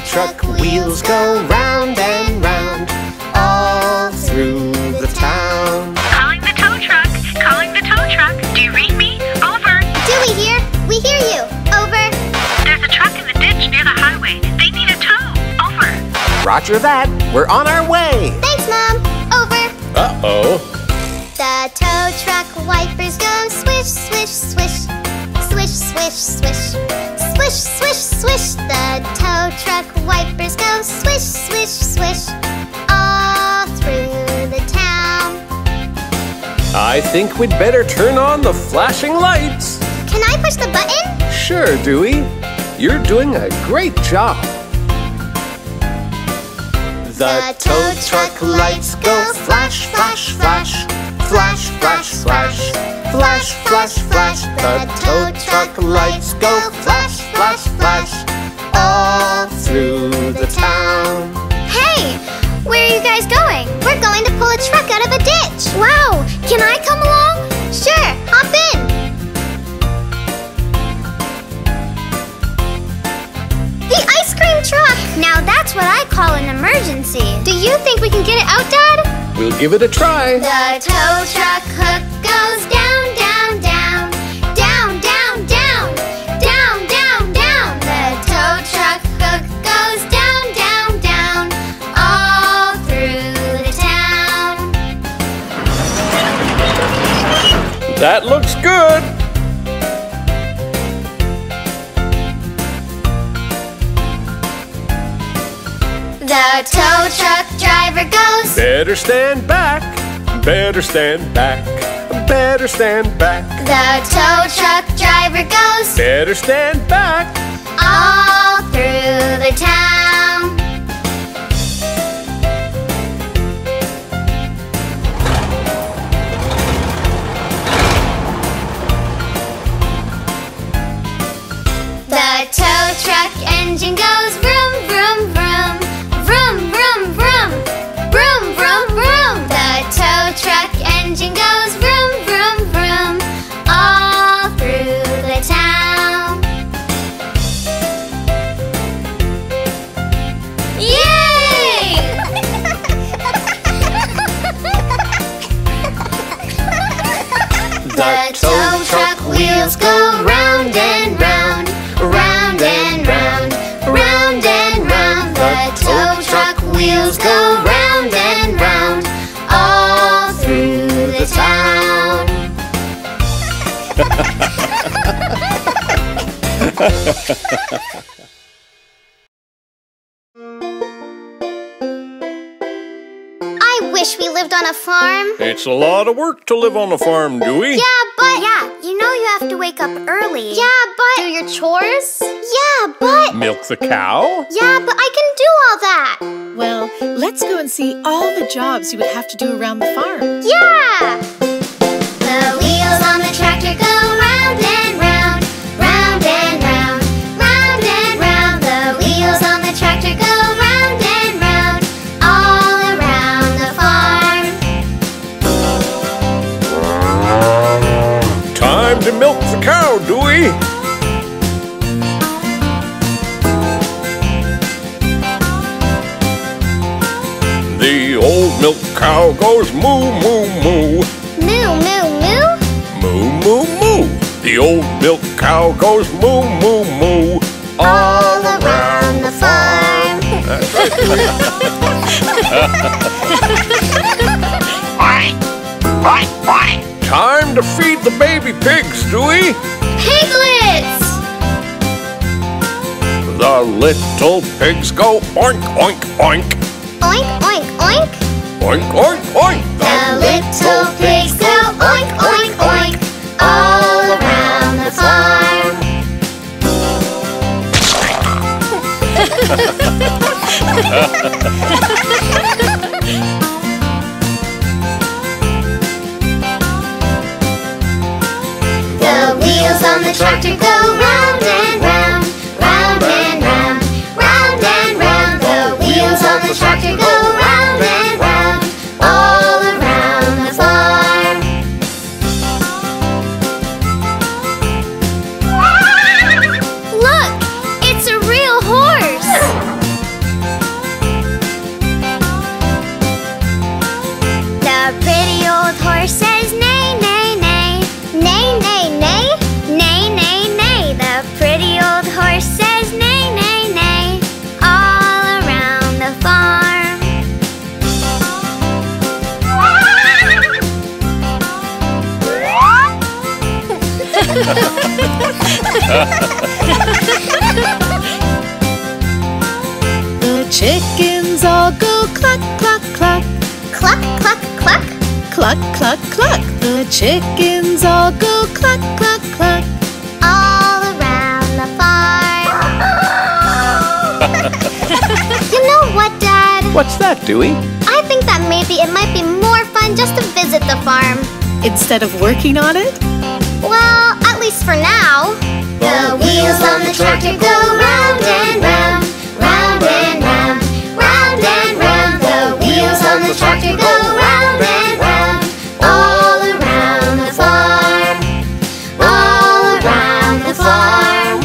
truck wheels go round and round all through the town. Calling the tow truck! Calling the tow truck! Do you read me? Over! Do we hear? We hear you! Over! There's a truck in the ditch near the highway. They need a tow! Over! Roger that! We're on our way! Thanks, Mom! Over! Uh-oh! The tow truck wipers go swish, swish, swish. Swish, swish, swish. Swish, swish, swish, the tow truck wipers go swish, swish, swish, all through the town. I think we'd better turn on the flashing lights. Can I push the button? Sure, Dewey. You're doing a great job. The tow truck lights go flash, flash, flash, flash, flash, flash. Flash, flash, flash, the tow truck lights go flash, flash, flash, all through the town. Hey, where are you guys going? We're going to pull a truck out of a ditch. Wow, can I come along? Sure, hop in. The ice cream truck. Now that's what I call an emergency. Do you think we can get it out, Dad? We'll give it a try. The tow truck hook goes down. That looks good! The tow truck driver goes... Better stand back! Better stand back! Better stand back! The tow truck driver goes... Better stand back! All through the town! Tow truck engine goes vroom, vroom, vroom, vroom, vroom, vroom, vroom, vroom, vroom. The tow truck engine goes vroom, vroom, vroom, all through the town. Yay! The tow truck wheels go round and round. Wheels go round and round all through the town. I wish we lived on a farm. It's a lot of work to live on a farm, Dewey. Yeah, but... Yeah, you know you have to wake up early. Yeah, but... Do your chores. Yeah, but... Milk the cow. Yeah, but I can do all that. Well, let's go and see all the jobs you would have to do around the farm. Yeah! The wheels on the tractor go round and round, round and round, round and round. The wheels on the tractor go round and round, all around the farm. Time to milk the cow, Dewey! The old milk cow goes moo, moo, moo. Moo, moo, moo. Moo, moo, moo. The old milk cow goes moo, moo, moo. All around the farm. That's right. Time to feed the baby pigs, Dewey. Piglets! The little pigs go oink, oink, oink. Oink, oink, oink. Oink, oink, oink. The little pigs go oink, oink, oink all around the farm. The wheels on the tractor go round and round, round and round, round and round. The wheels on the tractor go round and round, all around the farm. Look, it's a real horse. The chickens all go cluck, cluck, cluck. Cluck, cluck, cluck. Cluck, cluck, cluck. The chickens all go cluck, cluck, cluck. All around the farm. You know what, Dad? What's that, Dewey? I think that maybe it might be more fun just to visit the farm. Instead of working on it? Well, at least for now. The wheels on the tractor go round and round, round and round, round and round. The wheels on the tractor go round and round, all around the farm, all around the farm,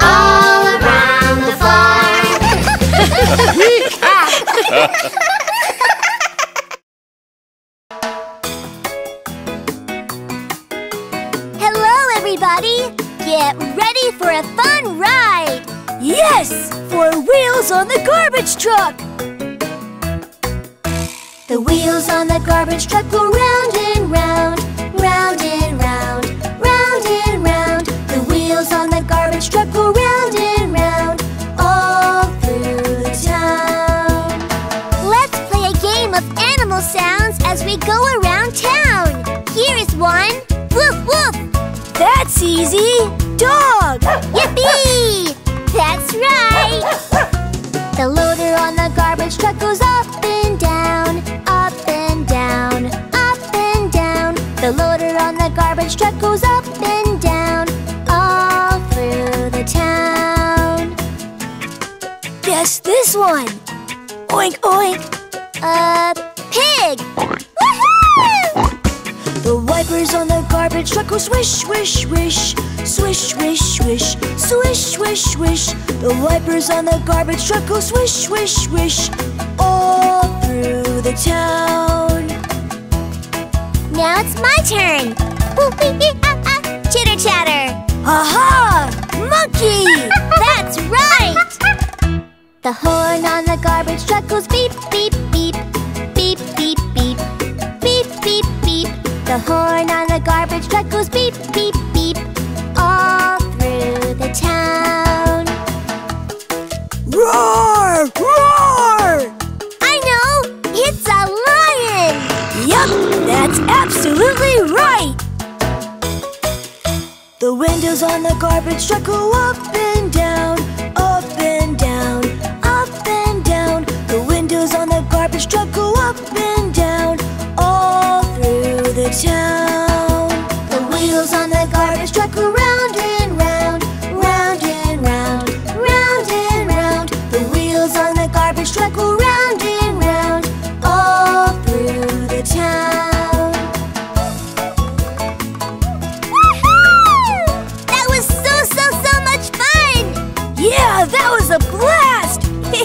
all around the farm. Get ready for a fun ride! Yes! For Wheels on the Garbage Truck! The wheels on the garbage truck go round and round, round and round, round and round. The wheels on the garbage truck go round and round, all through the town. Let's play a game of animal sounds as we go around town. Here is one. Woof woof! That's easy! Dog! Yippee! That's right! The loader on the garbage truck goes up and down, up and down, up and down. The loader on the garbage truck goes up and down, all through the town. Guess this one! Oink oink! A pig! Woohoo! The wipers on the garbage truck go swish, swish, swish. Swish, swish, swish. Swish, swish, swish. The wipers on the garbage truck go swish, swish, swish. All through the town. Now it's my turn. Chitter chatter. Aha! Monkey! That's right! The horn on the garbage truck goes beep, beep, beep. Beep, beep, beep. Beep, beep, beep. The horn on the garbage truck goes beep, beep, beep, all through the town. Roar! Roar! I know! It's a lion! Yup! That's absolutely right! The windows on the garbage truck go up and down, up and down, up and down. The windows on the garbage truck go up and down, all through the town. The wheels on the garbage truck go round and round, round and round, round and round. The wheels on the garbage truck go round and round, all through the town. Woohoo! That was so much fun! Yeah, that was a blast! I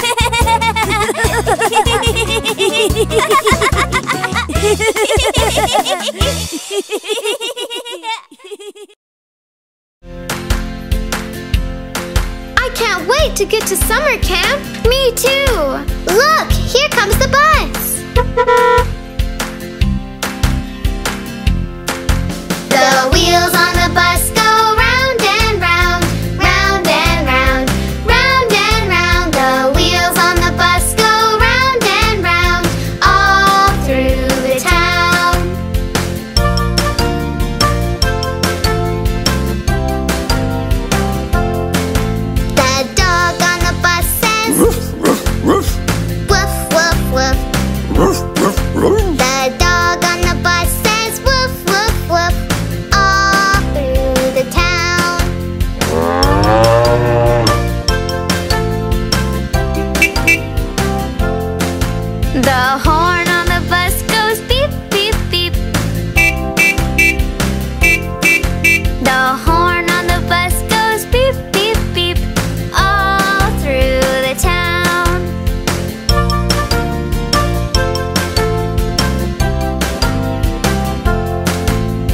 can't wait to get to summer camp! Me too! Look! Here comes the bus! The wheels on the bus go round and round, round and round, round and round. The wheels on the bus go round and round, all through the town.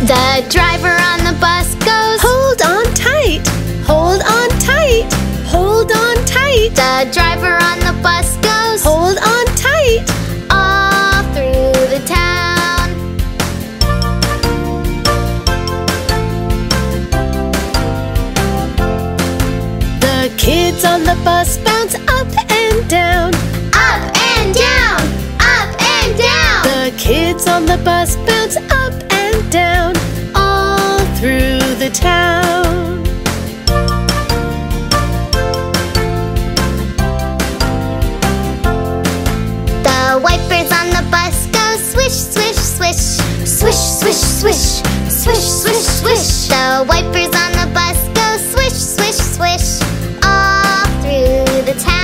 The driver on the bus goes, hold on tight, hold on tight, hold on tight. The driver on the bus goes, hold on tight, all through the town. on the bus bounce up and down all through the town. The white birds on the bus go swish, swish, swish, swish, swish, swish, swish, swish, swish. The white birds on the bus go swish, swish, swish all through the town.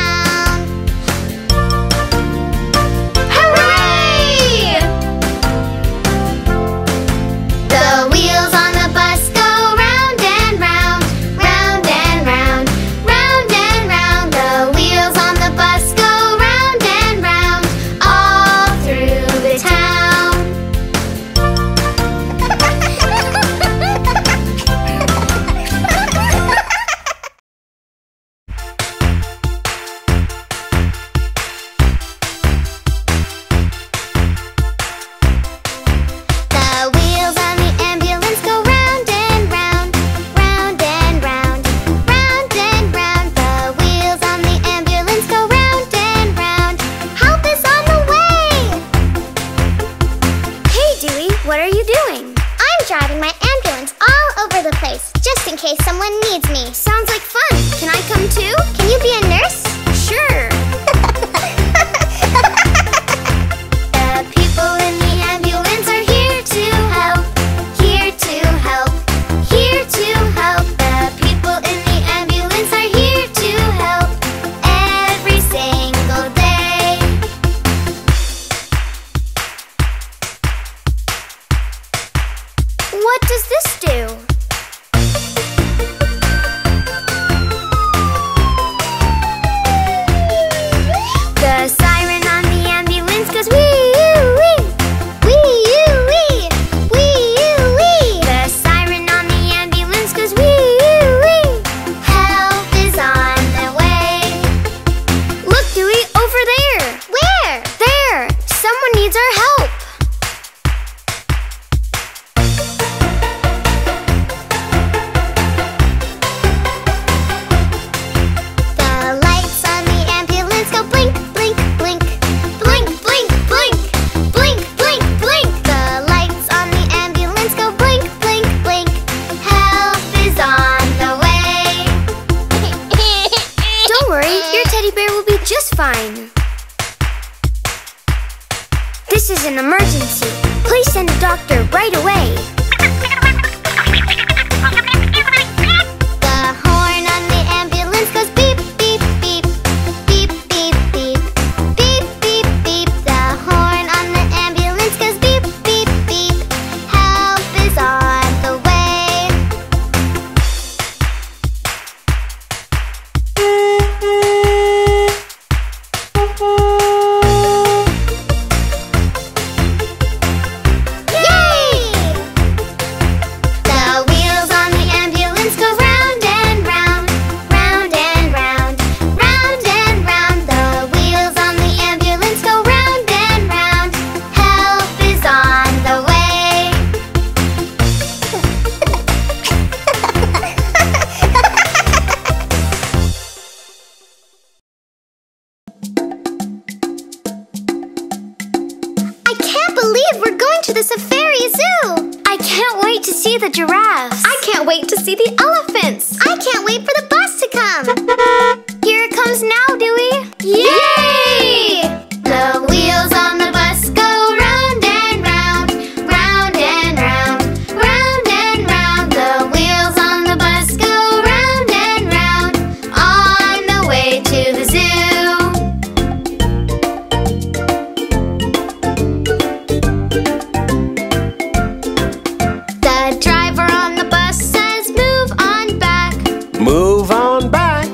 Move on back,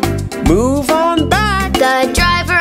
move on back. The driver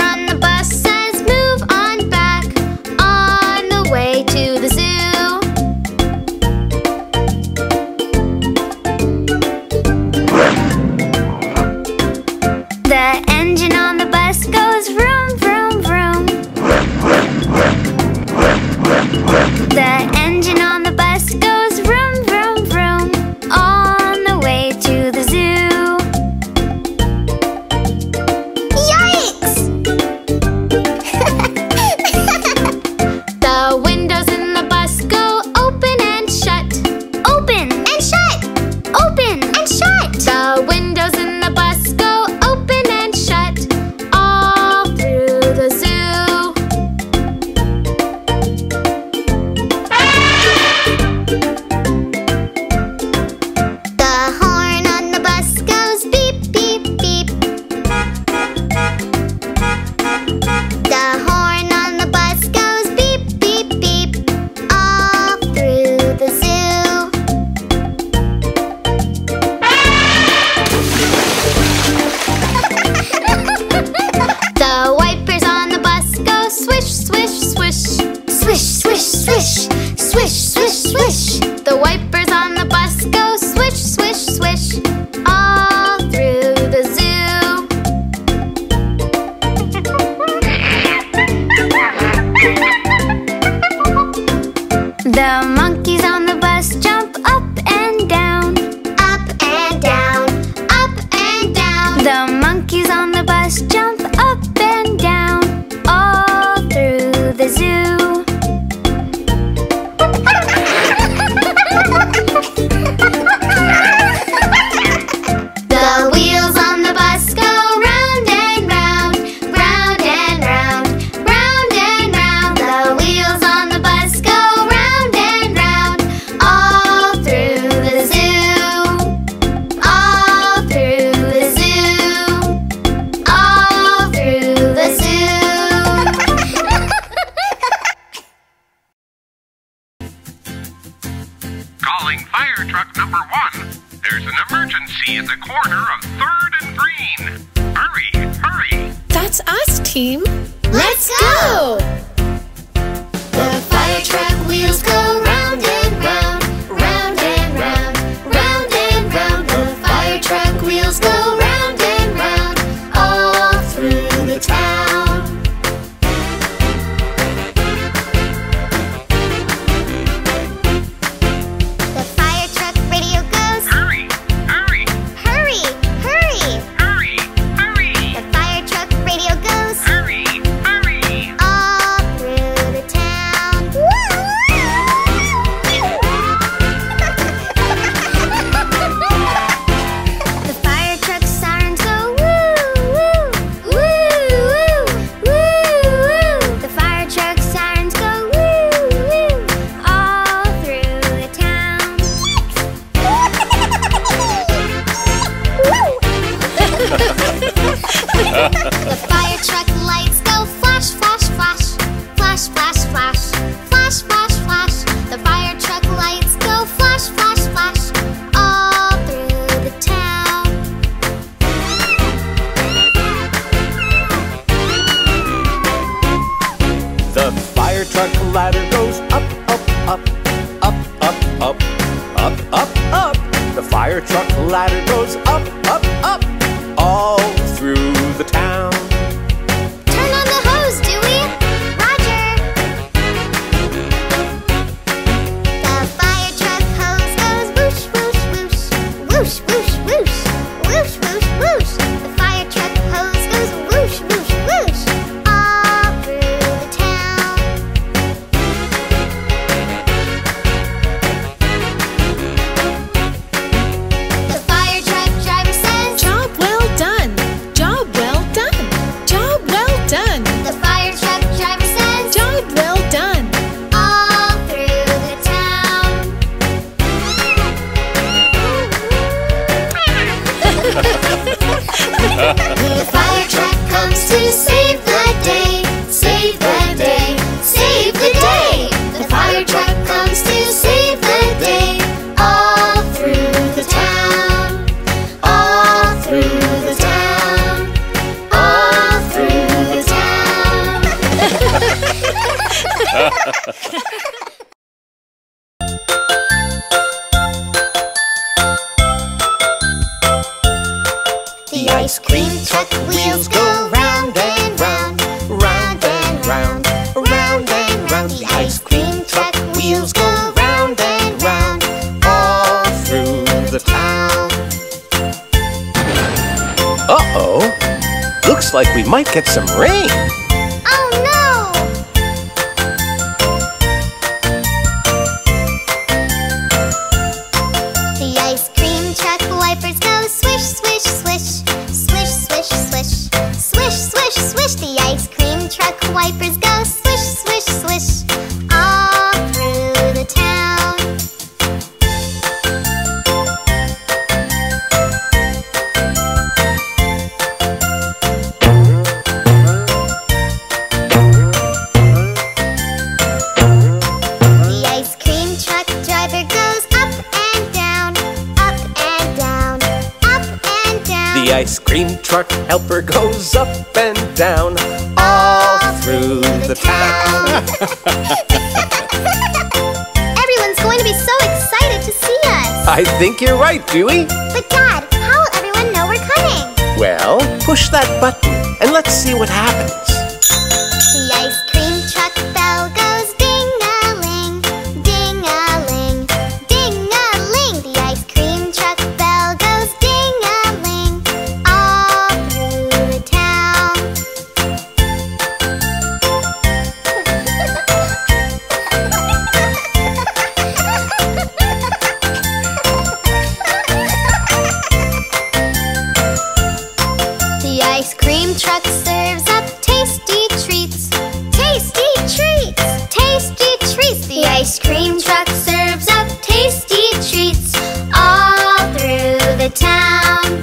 The wipers on the bus go swish, swish, swish. Swish, swish, swish. Swish, swish, swish. The wipers on the bus go swish, swish, swish. All through the zoo. The monkeys on the bus jump up and down. Up and down. Up and down. The monkeys on the bus jump up and down. All through the zoo. The wheels on the bus go round and round, round and round, round and round. The wheels on the bus go round and round, all through the zoo, all through the zoo, all through the zoo. Calling fire truck number 1. There's an emergency in the corner of 3rd and Green. Hurry, hurry. That's us, team. Let's go! The fire truck wheels go round and round, round and round, round and round. The fire truck wheels go round and round, all through the town. The fire truck radio goes. The fire truck lights go flash, flash, flash, flash, flash, flash, flash, flash, flash. The fire truck lights go flash, flash, flash, all through the town. The fire truck ladder goes up, up, up, up, up, up, up, up, up. The fire truck ladder goes up, up, up, all through the town. Turn on the hose, Dewey! Roger! The fire truck hose goes whoosh, whoosh, whoosh. Whoosh, whoosh, whoosh. Whoosh, whoosh, whoosh. The fire truck hose goes whoosh, whoosh, whoosh. All through the town. The fire truck driver says, job well done! Job well done! Job well done! The fire truck driver says, job well done! all through the town. The fire truck comes to save the day, save the day, save the day. The fire truck comes to save the day, all through the town, all through the town, all through the town. The ice cream truck wheels go round and round, round and round, round and round. The ice cream truck wheels go round and round, all through the town. Uh-oh, looks like we might get some rain. Oh no! The ice cream truck wipers go swish, swish, swish. Swish, swish, swish. Swish, swish, swish. The ice cream truck wipers go swish, swish, swish. All through the town. The ice cream truck driver goes up and down, up and down, up and down. The ice cream truck helper goes up and down all through the town. Everyone's going to be so excited to see us. I think you're right, Dewey. But Dad, how will everyone know we're coming? Well, push that button and let's see what happens. The ice cream truck bell goes ding-a-ling, ding-a-ling, ding-a-ling. The ice cream truck bell goes ding-a-ling all through the town. The ice cream truck serves up tasty treats. Tasty treats, tasty treats. The ice cream truck serves up tasty treats all through the town.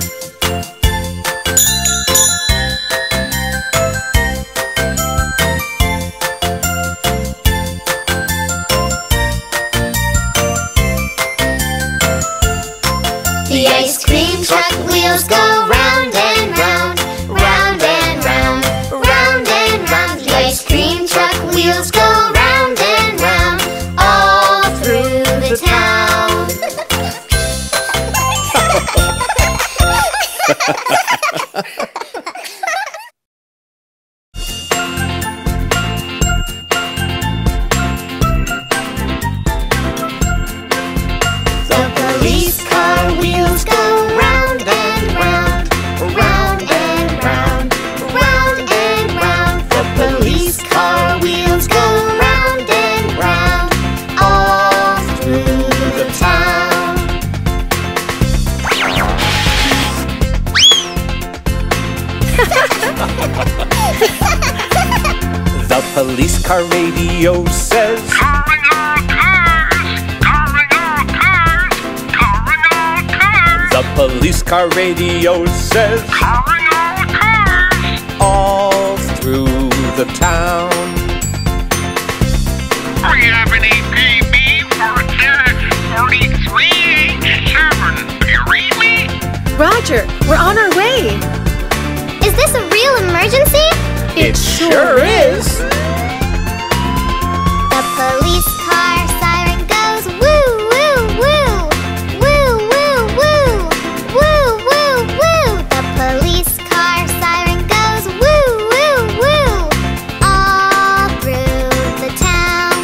The ice cream truck wheels go round and round, round and round, round and round. The ice cream truck wheels go round and round all through the town. The police car wheels go round and round, round and round, round and round. The police car wheels go round and round all through the town. The police car radio says, "Calling all cars, calling all cars, calling all cars." The police car radio says, "Calling all cars, all through the town." We have an APB for a dash 4387. Do you read me? Roger, we're on our way. Is this a real emergency? It sure is. The police car siren goes woo woo woo, woo woo woo, woo woo woo. The police car siren goes woo woo woo all through the town.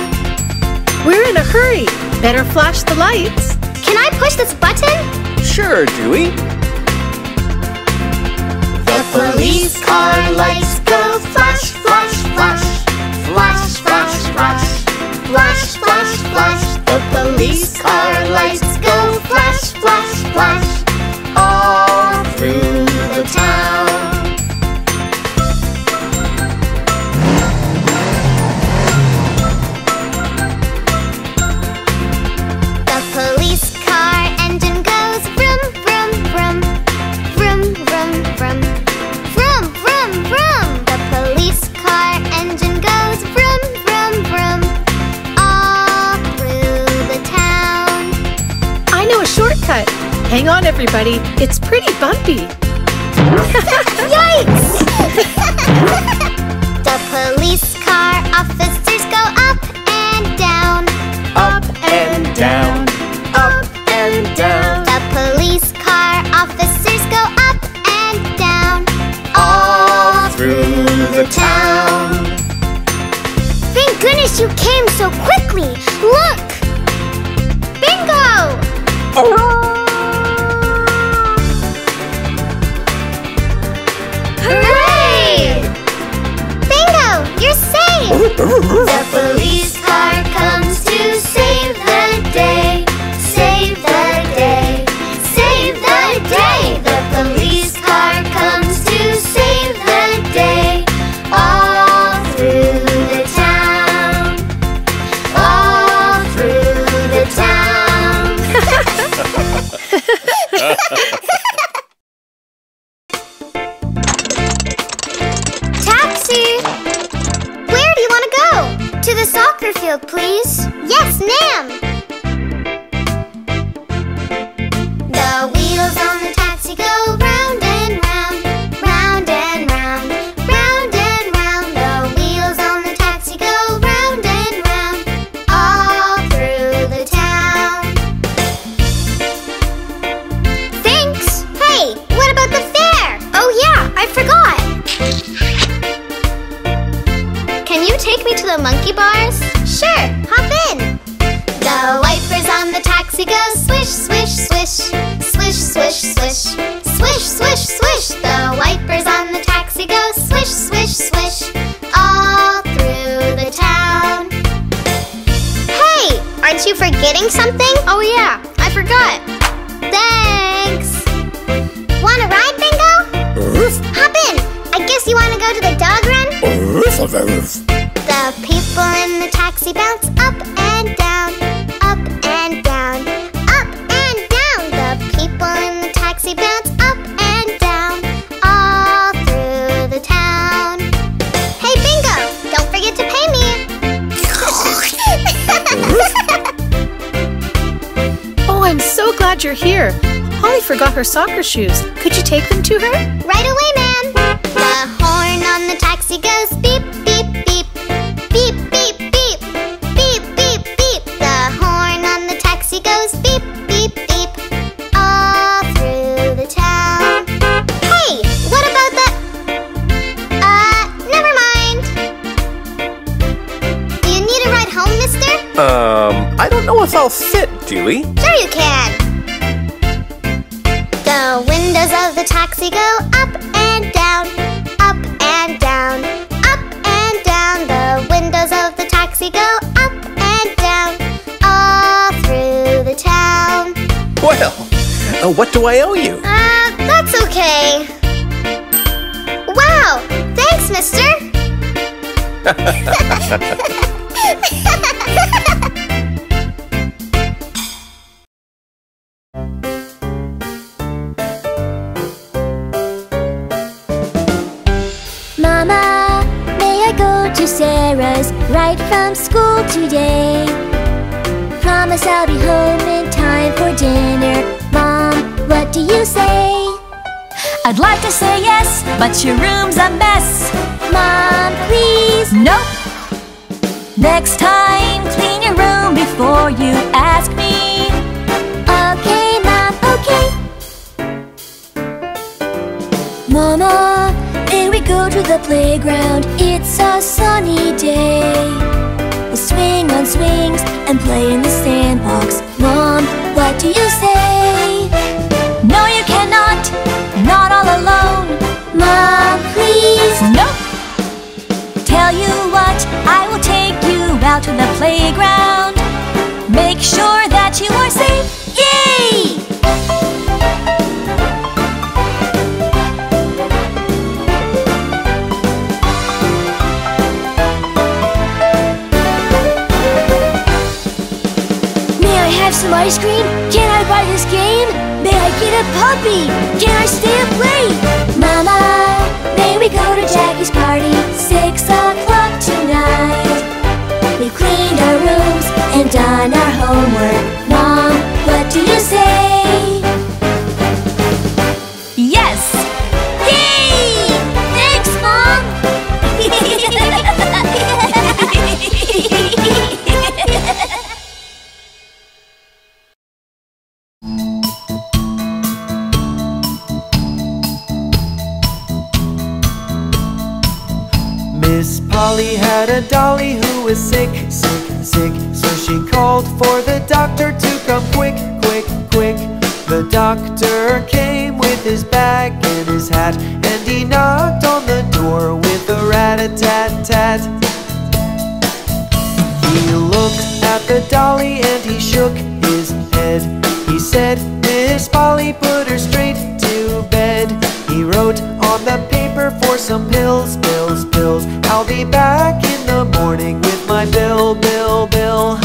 We're in a hurry. Better flash the lights. Can I push this button? Sure, Dewey. The police car lights go flash, flash, flash, flash, flash, flash, flash, flash, flash. The police car lights go flash, flash, flash all through the town. The police car engine goes vroom, vroom, vroom, vroom, vroom, vroom, vroom, vroom, vroom. The police car engine goes vroom, vroom, vroom all through the town. I know a shortcut. Hang on, everybody. It's pretty bumpy. Yikes! The police car officers go up and down, Up and down, up and down. The police car officers go up and down all through the town. Thank goodness you came so quickly. Look! Bingo! Hooray! Bingo, you're safe! The police car comes to save the day, save the day, save the day. The police car comes to save the day all through the town, all through the town. Taxi! Where do you want to go? To the soccer field, please. Yes, ma'am. The wheels on the taxi go round and round, round and round, round Can you take me to the monkey bars? Sure, hop in! The wipers on the taxi go swish, swish, swish. Swish, swish, swish. Swish, swish, swish. The wipers on the taxi go swish, swish, swish. All through the town. Hey, aren't you forgetting something? Oh yeah, I forgot. Thanks! Want a ride, Bingo? Hop in! I guess you want to go to the dog run? The people in the taxi bounce up and down. Up and down, up and down. The people in the taxi bounce up and down, all through the town. Hey Bingo, don't forget to pay me. Oh, I'm so glad you're here. Holly forgot her soccer shoes. Could you take them to her? Right away, ma'am. The horn on the taxi goes beep, beep, beep. Beep, beep, beep. Beep, beep, beep. The horn on the taxi goes beep, beep, beep. All through the town. Hey, what about the... never mind. Do you need a ride home, mister? I don't know if I'll fit, Julie. Sure you can. The windows of the taxi go up and down, up and down, up and down. The windows of the taxi go up and down, all through the town. Well, what do I owe you? That's okay. Wow, thanks, mister. Sarah's right from school today. Promise I'll be home in time for dinner. Mom, what do you say? I'd like to say yes, but your room's a mess. Mom, please. Nope. Next time, clean your room before you ask me. Okay, Mom, okay. Mama, may we go to the playground? It's a sunny day. We'll swing on swings and play in the sandbox. Mom, what do you say? No, you cannot. Not all alone. Mom, please. No. Tell you what, I will take you out to the playground. Make sure that you are safe. Yay! Some ice cream? Can I buy this game? May I get a puppy? Can I stay up late? Mama, may we go to Jackie's party? 6 o'clock tonight. We've cleaned our rooms and done our homework. Mom, what do you say? Yes! Yay! Thanks, Mom! Miss Polly had a dolly who was sick, sick, sick. So she called for the doctor to come quick, quick, quick. The doctor came with his bag and his hat, and he knocked on the door with a rat-a-tat-tat. He looked at the dolly and he shook his head. He said, Miss Polly, put her straight to bed. He wrote on the paper for some pills, pills, pills. I'll be back in the morning with my bill, bill, bill.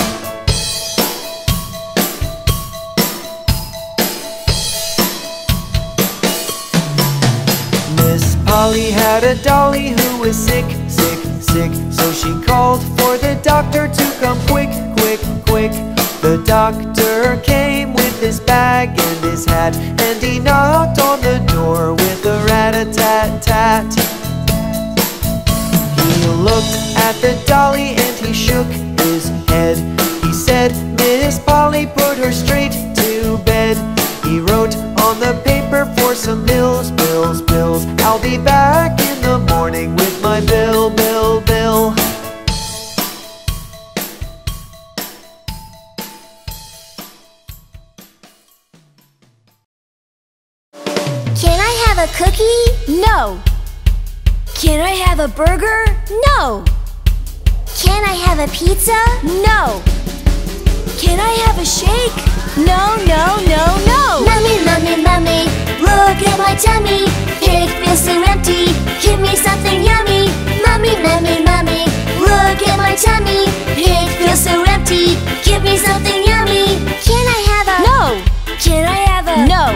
Miss Polly had a dolly who was sick, sick, sick. So she called for the doctor to come quick, quick, quick. The doctor came with his bag and his hat, and he knocked on the door with a rat-a-tat-tat. He looked at the dolly and he shook his head. He said, Miss Polly, put her straight to bed. He wrote on the paper for some bills, bills, bills. I'll be back in the morning with my bill, bill, bill. Can I have a burger? No. Can I have a pizza? No. Can I have a shake? No, no, no, no. Mummy, mummy, mummy, look at my tummy. It feels so empty. Give me something yummy. Mummy, mummy, mummy, look at my tummy. It feels so empty. Give me something yummy. Can I have a? No. Can I have a? No.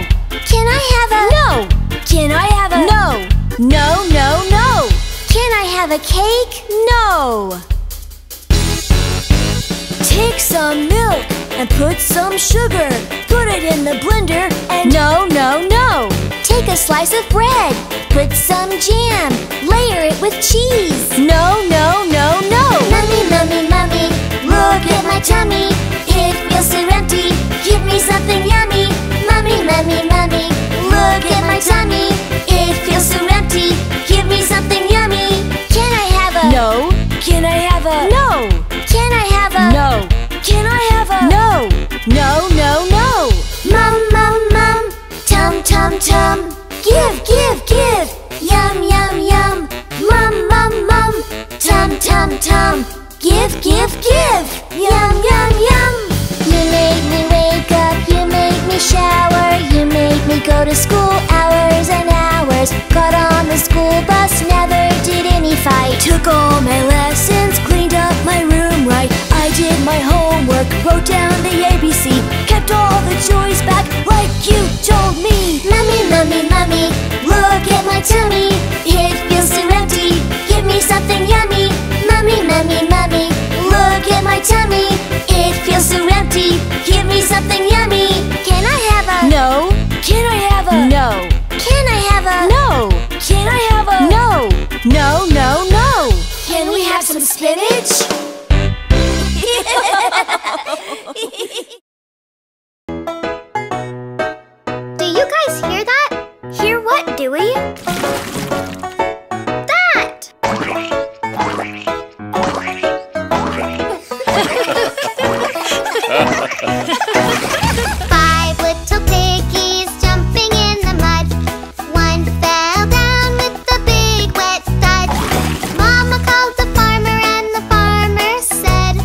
Can I have a? No. Can I have a? No. No, no, no. Can I have a cake? No. Take some milk and put some sugar. Put it in the blender and... No, no, no. Take a slice of bread. Put some jam. Layer it with cheese. No, no, no, no. Mummy, mummy, mummy, look at my tummy. It feels so empty. Give me something yummy. Mummy, mummy, mummy, look at my tummy. It feels so empty. Give me something yummy. Can I have a? No. Can I have a? No. Can I have a? No. Can I have a? No. No, no, no. Mum, mum, mum, tum, tum, tum. Give, give, give. Yum, yum, yum. Mum, mum, mum, tum, tum, tum. Give, give, give. Yum, yum, yum. You make me wake up. You make me shower. You make me go to school hours and hours. Got on the school bus, never did any fight. Took all my lessons, cleaned up my room right. I did my homework, wrote down the ABC. Kept all the joys back like you told me. Mummy, mummy, mummy, look at my tummy. It feels so empty, give me something yummy. Mummy, mummy, mummy, look at my tummy. It feels so empty, give me something yummy. Can I have a? No. Can I have a? No. Can I have a? No. Can I have a? No. No, no, no. Can we have some spinach? Do you guys hear that? Hear what, Dewey? That! Five little piggies jumping in the mud. One fell down with a big wet thud. Mama called the farmer and the farmer said,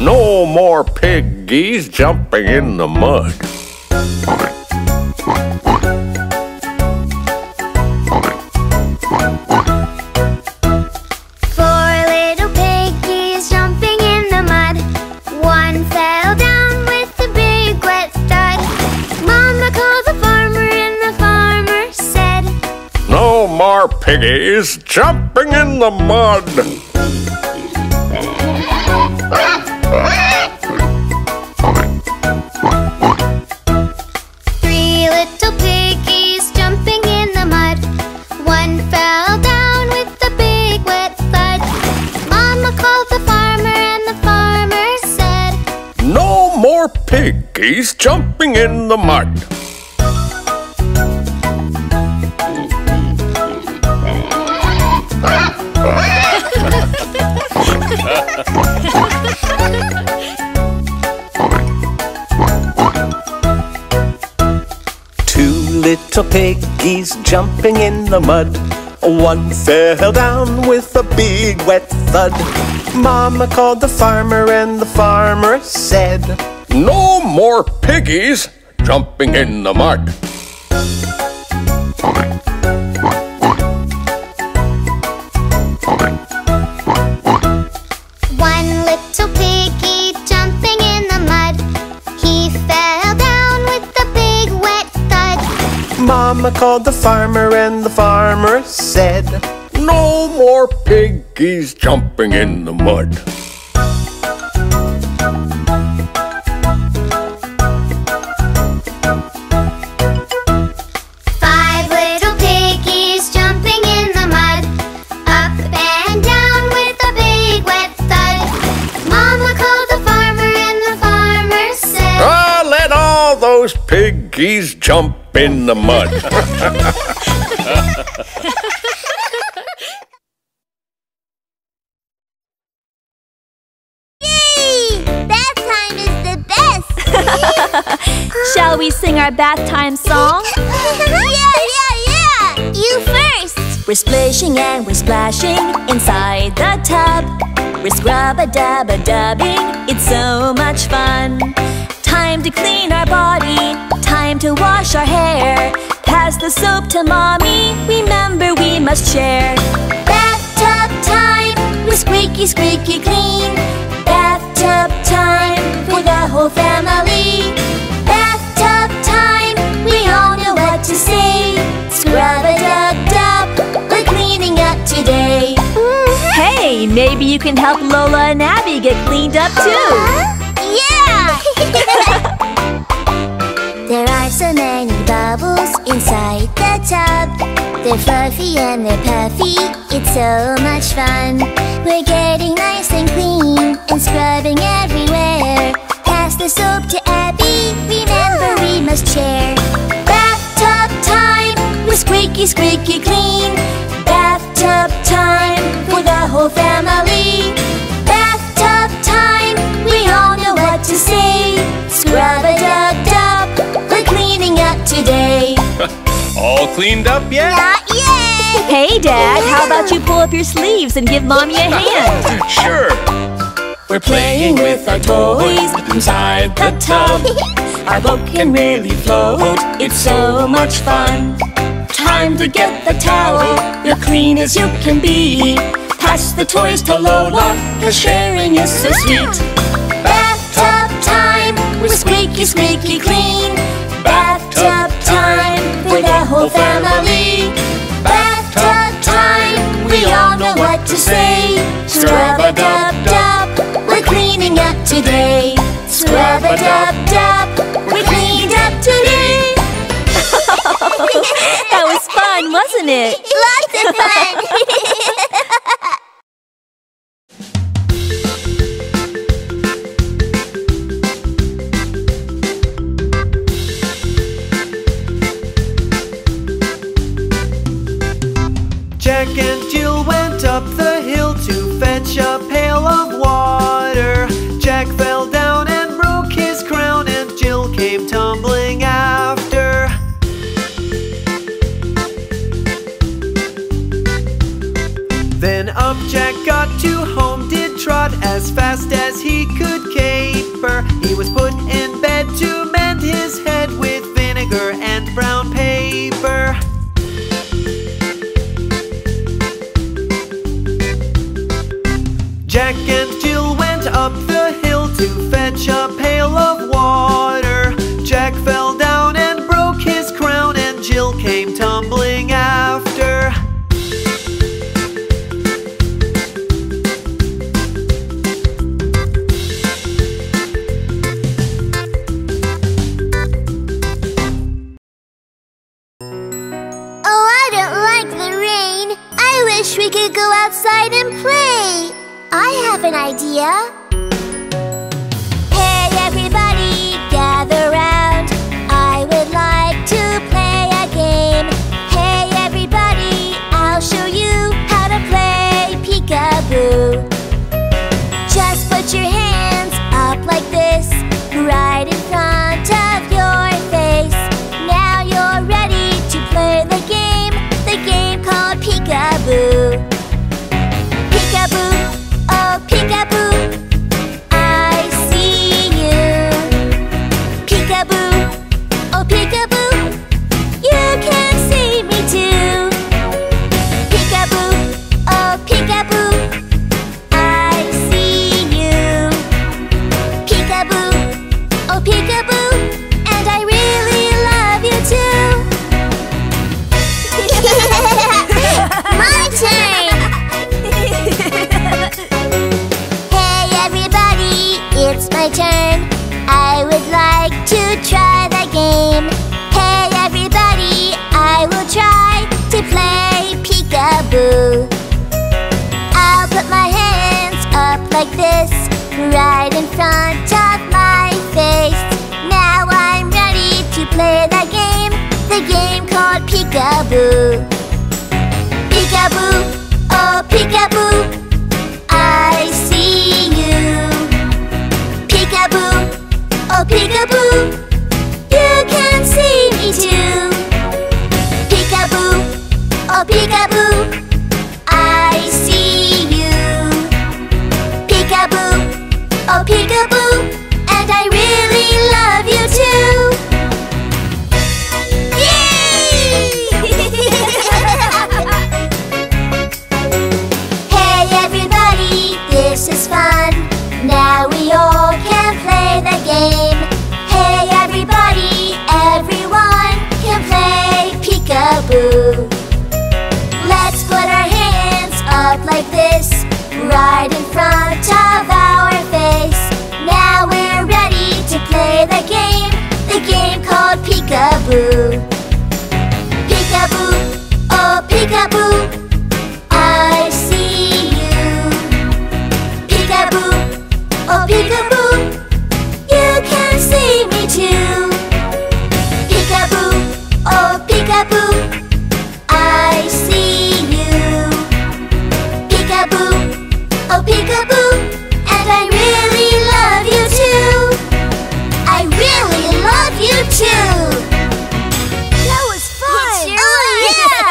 "No more piggies jumping in the mud." Piggies jumping in the mud. Three little piggies jumping in the mud. One fell down with a big wet thud. Mama called the farmer and the farmer said, "No more piggies jumping in the mud." Two piggies jumping in the mud. One fell down with a big wet thud. Mama called the farmer and the farmer said, "No more piggies jumping in the mud." Mama called the farmer and the farmer said, "No more piggies jumping in the mud." Five little piggies jumping in the mud. Up and down with a big wet thud. Mama called the farmer and the farmer said, "Ah, let all those piggies jump in the mud." Yay! Bath time is the best! Shall we sing our bath time song? Yeah, yeah, yeah! You first! We're splishing and we're splashing inside the tub. We're scrub-a-dub-a-dubbing, it's so much fun. Time to clean our body, time to wash our hair. Pass the soap to mommy, remember we must share. Bathtub time, we're squeaky, squeaky clean. Bathtub time, for the whole family. Bathtub time, we all know what to say. Scrub-a-dub-dub, we're cleaning up today. Hey, maybe you can help Lola and Abby get cleaned up too. Yeah! There are so many bubbles inside the tub. They're fluffy and they're puffy, it's so much fun. We're getting nice and clean and scrubbing everywhere. Pass the soap to Abby, remember we must share. Bathtub time, we're squeaky, squeaky clean. Bathtub time, for the whole family. Bathtub time, we all know what to say. Scrub-a-dub-dub, we're cleaning up today. All cleaned up yet? Not yet! Hey Dad, how about you pull up your sleeves and give Mommy a hand? Sure! We're playing with our toys inside the tub. Our boat can really float, it's so much fun. Time to get the towel, you're clean as you can be. Pass the toys to Lola, cause sharing is so sweet. Bathtub time, we're squeaky, squeaky clean. Bathtub time, for the whole family. Bathtub time, we all know what to say. Scrub-a-dub-dub, we're cleaning up today. Scrub-a-dub-dub, we're cleaned up today. That was fun, wasn't it? Lots of fun! Jack and Jill went up the hill to fetch a pail of water. Jack fell down and broke his crown, and Jill came tumbling after. Then up Jack got to home, did trot as fast as he could caper. He was put in bed to mend his head with vinegar and brown paper. Jack and Jill went up the hill to fetch a pail of water. Jack fell down and broke his crown, and Jill came tumbling after. We could go outside and play. I have an idea. Hey everybody, gather round. I would like to play a game. Hey everybody, I'll show you how to play peekaboo. Just put your hands up like this, right in front of your face. Now you're ready to play the game. The game called peekaboo. Like this, right in front of my face. Now I'm ready to play the game called peekaboo. Peekaboo, oh peekaboo, I see you. Peekaboo, oh peekaboo, you can see me too. Peekaboo, right in front of our face. Now we're ready to play the game called peekaboo. Peekaboo, oh peekaboo, I see you. Peekaboo, oh peekaboo, you can see me too. Peekaboo, oh peekaboo, I see you. Peekaboo, oh peekaboo, and I really love you too. I really love you too. That was fun. Oh yeah.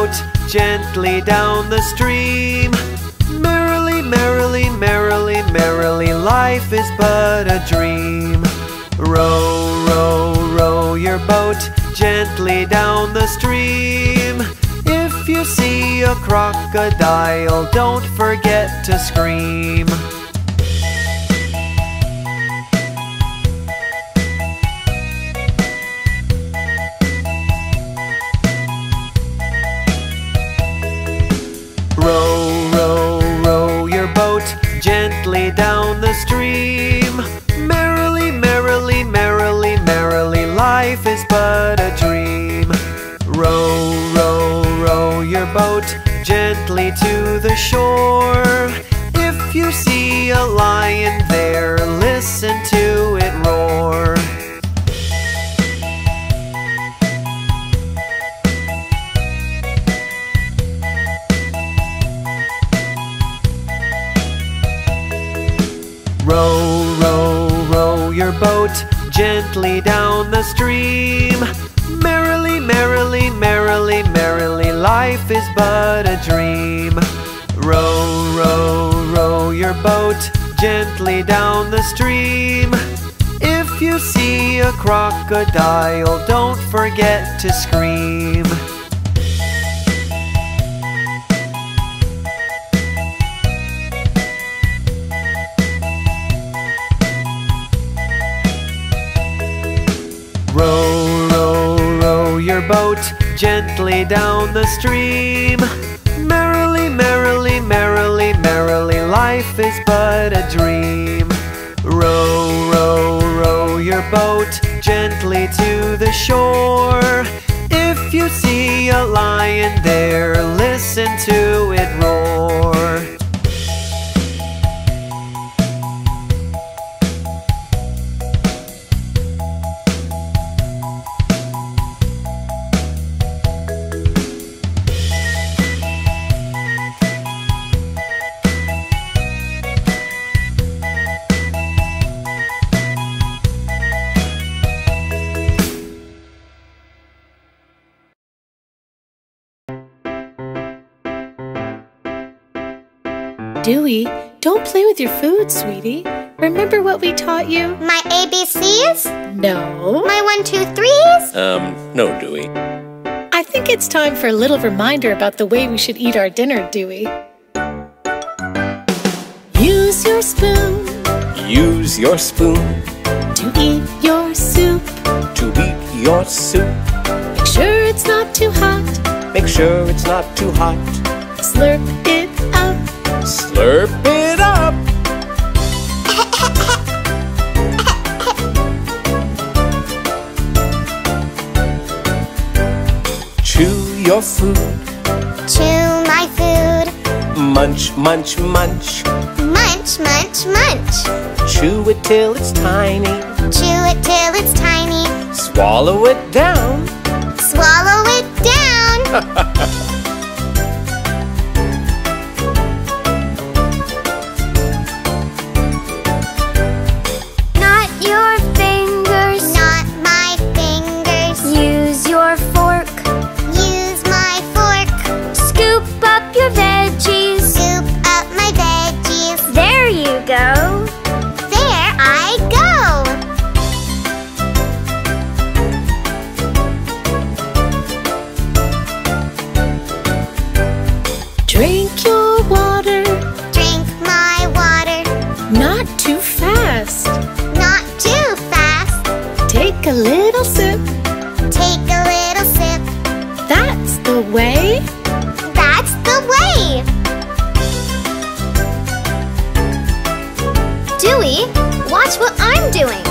Boat gently down the stream. Merrily, merrily, merrily, merrily, life is but a dream. Row, row, row your boat gently down the stream. If you see a crocodile, don't forget to scream. Down the stream. Merrily, merrily, merrily, merrily, life is but a dream. Row, row, row your boat gently to the shore. If you see a lion there, listen to it roar. Row, row, row your boat gently down the stream. Merrily, merrily, merrily, merrily, life is but a dream. Row, row, row your boat gently down the stream. If you see a crocodile, don't forget to scream. Row, row, row your boat gently down the stream. Merrily, merrily, merrily, merrily, life is but a dream. Row, row, row your boat gently to the shore. If you see a lion there, listen to it roar. Dewey, don't play with your food, sweetie. Remember what we taught you? My ABCs? No. My 1, 2, 3s? No, Dewey. I think it's time for a little reminder about the way we should eat our dinner, Dewey. Use your spoon. Use your spoon. To eat your soup. To eat your soup. Make sure it's not too hot. Make sure it's not too hot. Slurp it up. Slurp it up. Chew your food. Chew my food. Munch, munch, munch. Munch, munch, munch. Chew it till it's tiny. Chew it till it's tiny. Swallow it down. Swallow it down. Your veggies. Scoop up Dewey, watch what I'm doing.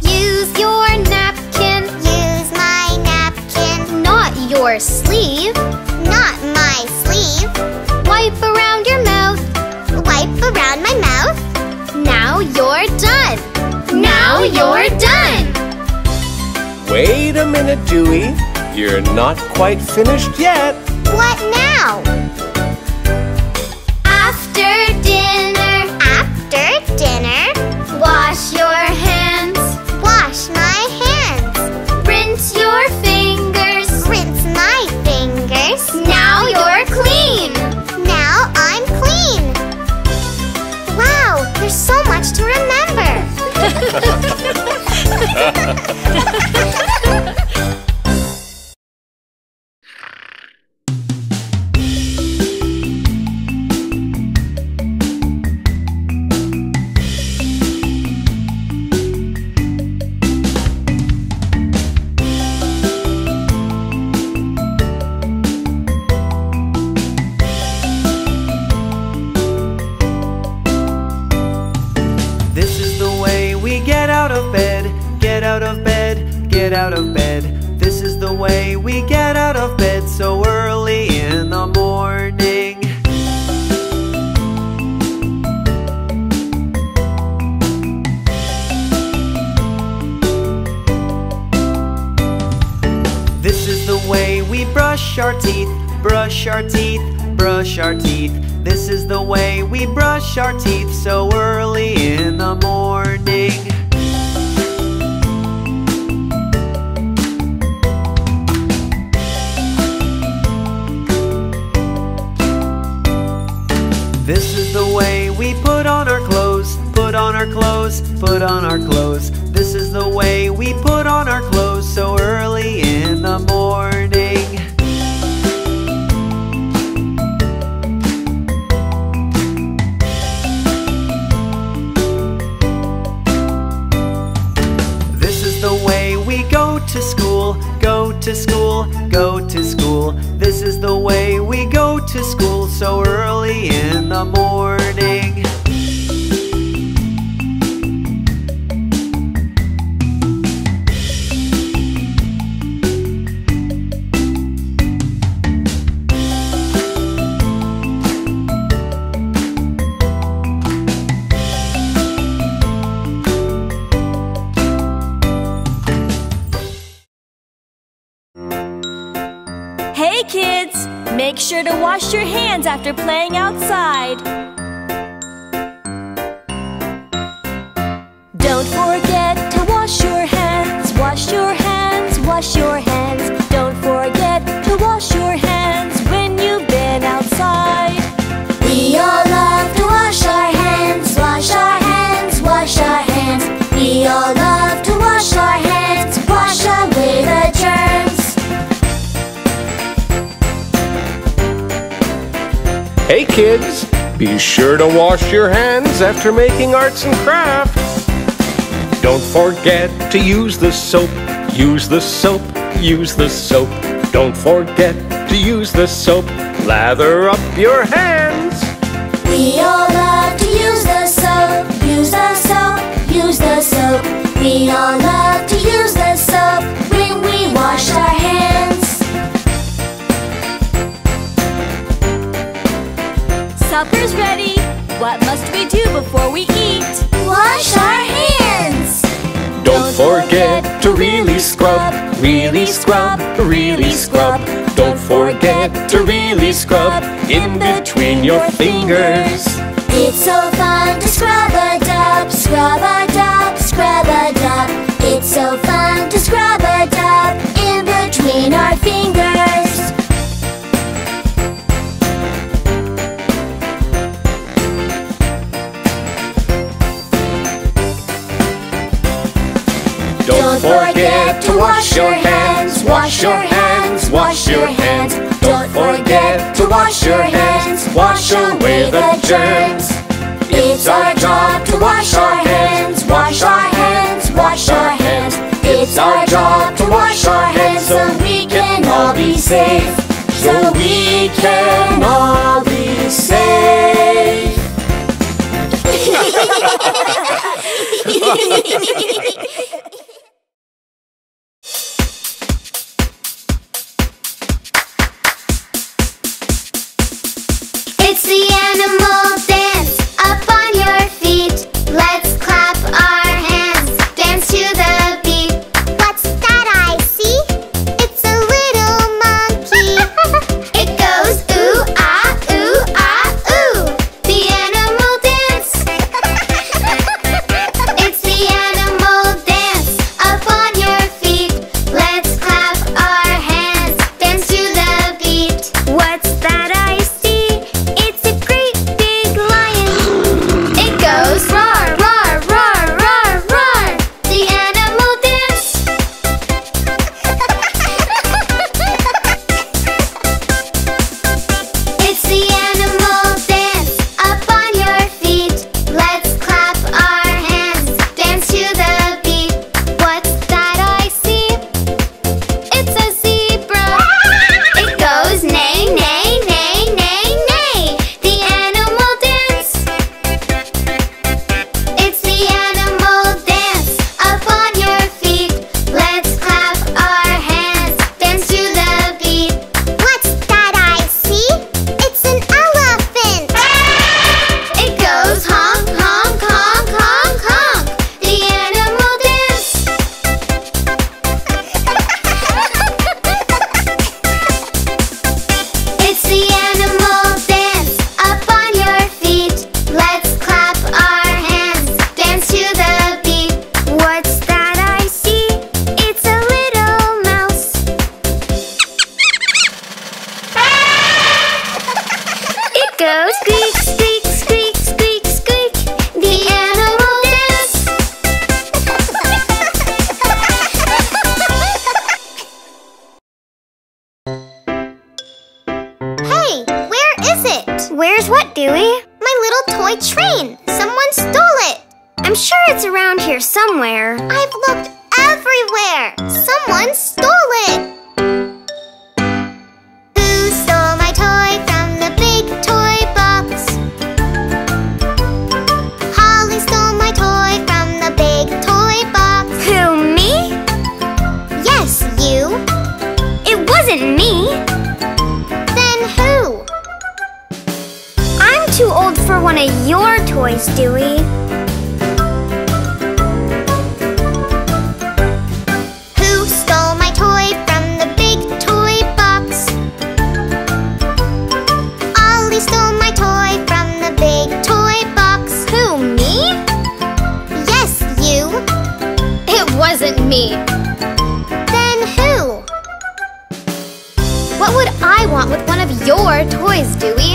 Use your napkin. Use my napkin. Not your sleeve. Not my sleeve. Wipe around your mouth. Wipe around my mouth. Now you're done. Now you're done. Wait a minute, Dewey. You're not quite finished yet. What now? After dinner. After dinner. Wash your hands. Wash my hands. Rinse your fingers. Rinse my fingers. Now you're clean. Now I'm clean. Wow, there's so much to remember. Out of bed. This is the way we get out of bed so early in the morning. This is the way we brush our teeth, brush our teeth, brush our teeth. This is the way we brush our teeth so early in the morning. This is the way we put on our clothes, put on our clothes, put on our clothes. This is the way we put on our clothes so early in the morning. This is the way we go to school, go to school, go to school. This is the way we go to school so early in the morning. Hey kids, make sure to wash your hands after playing outside. Don't forget to wash your hands, wash your hands, wash your hands. Don't forget to wash your hands when you've been outside. We all love to wash our hands, wash our hands, wash our hands. We all love to wash our hands, wash away the germs. Hey kids, be sure to wash your hands after making arts and crafts. Don't forget to use the soap, use the soap, use the soap. Don't forget to use the soap, lather up your hands. We all love to use the soap, use the soap, use the soap. We all love to use the soap when we wash our hands. Supper's ready. What must we do before we eat? Wash our hands. Don't forget to really scrub, really scrub, really scrub. Don't forget to really scrub in between your fingers. It's so fun to scrub a dub, scrub a dub, scrub a dub. It's so fun to scrub a dub in between our fingers. Don't forget to wash your hands, wash your hands, wash your hands. Don't forget to wash your hands, wash away the germs. It's our job to wash our hands, wash our hands, wash our hands. It's our job to wash our hands so we can all be safe. So we can all be safe. go squeak, squeak, squeak, squeak, squeak. The animal dance. Hey, where is it? Where's what, Dewey? My little toy train. Someone stole it. I'm sure it's around here somewhere. I've looked everywhere. Someone stole it. For one of your toys, Dewey. Who stole my toy from the big toy box? Ollie stole my toy from the big toy box. Who, me? Yes, you. It wasn't me. Then who? What would I want with one of your toys, Dewey?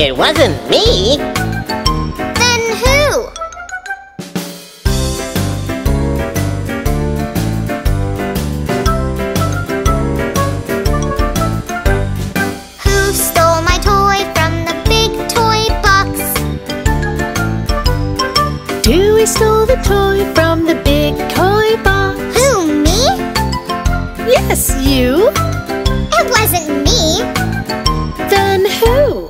It wasn't me! Then who? Who stole my toy from the big toy box? Turbo stole my toy from the big toy box. Who? Me? Yes, you! It wasn't me! It wasn't me! Then who? Who stole my toy from the big toy box? Dewey stole the toy from the big toy box. Who, me? Yes, you! It wasn't me! Then who?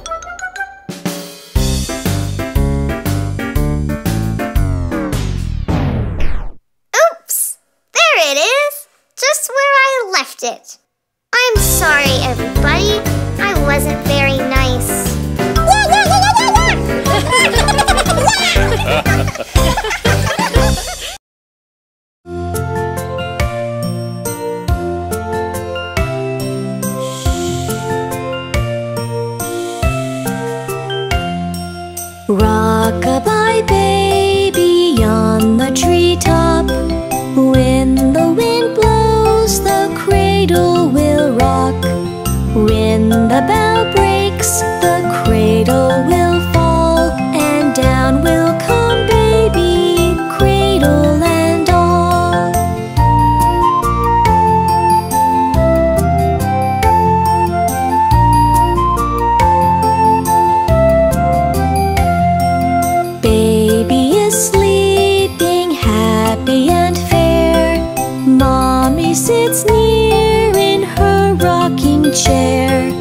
It. I'm sorry, everybody. I wasn't very nice. Rock-a-bye, baby, on the treetop. When the wind blows, the cradle will rock. When the bell breaks, the cradle will fall, and down will come baby, cradle and all. Baby is sleeping, happy and fair. Mommy sits near in her rocking chair.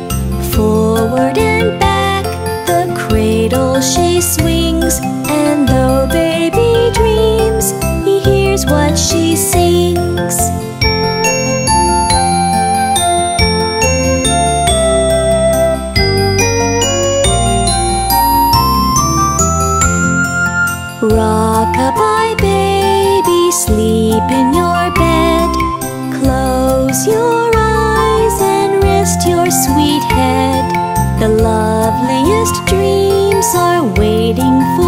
Forward and back, the cradle she swings, and though baby dreams, he hears what she sings. Rock-a-bye, baby, sleep in your bed. Close your eyes and rest your sweet head. The loveliest dreams are waiting for you.